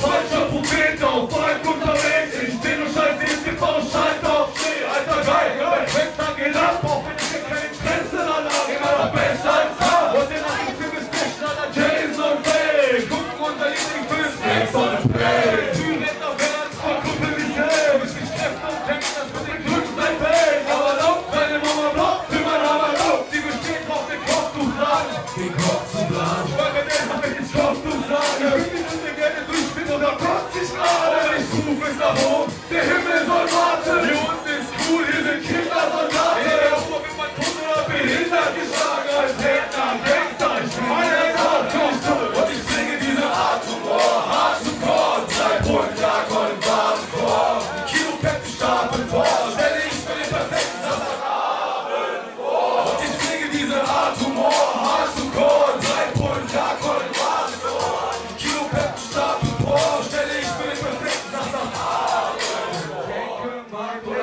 Falscher Prophet auf Volk unterwegs. Ich bin nur scheiße im TV, scheiß auf Schnee. Alter geil, mein Fetttag geht ab. Auch wenn ich hier keine Grenzenanlage, immer noch besser als da. Und den anderen Film ist nicht schneller Jason Bay. Gucken unter Lieblingsfilm, Sex on the Play. Türen auf Herz, voll Kumpel wie Sel. Bis die Kräfte und Kämpfen, das wird den Glück sein Fell. Aber laut, deine Mama blockt, für mein Hammer laut. Die besteht auf den Kopf zu schlagen. Den Kopf zu schlagen. Ich meine Eltern, wenn ich Kopf zu schlagen. Der Himmel soll warten, hier unten ist cool, hier sind Kindersoldaten. Hier der Ober wird mein Tod oder behindert geschlagen. Als Täter, Gangster, ich bin mein Eltern. Und ich bringe diese Art zum Ohr, hart zum Korn. Drei Polen, Klarkorn im Warenkorb. Die Kilopetten stapeln vor, stelle ich für den perfekten Samstagabend vor. Und ich bringe diese Art zum Ohr, hart zum Korn. Drei Polen, Klarkorn im Warenkorb. Die Kilopetten stapeln vor, stelle ich für den perfekten Samstagabend vor. Come on,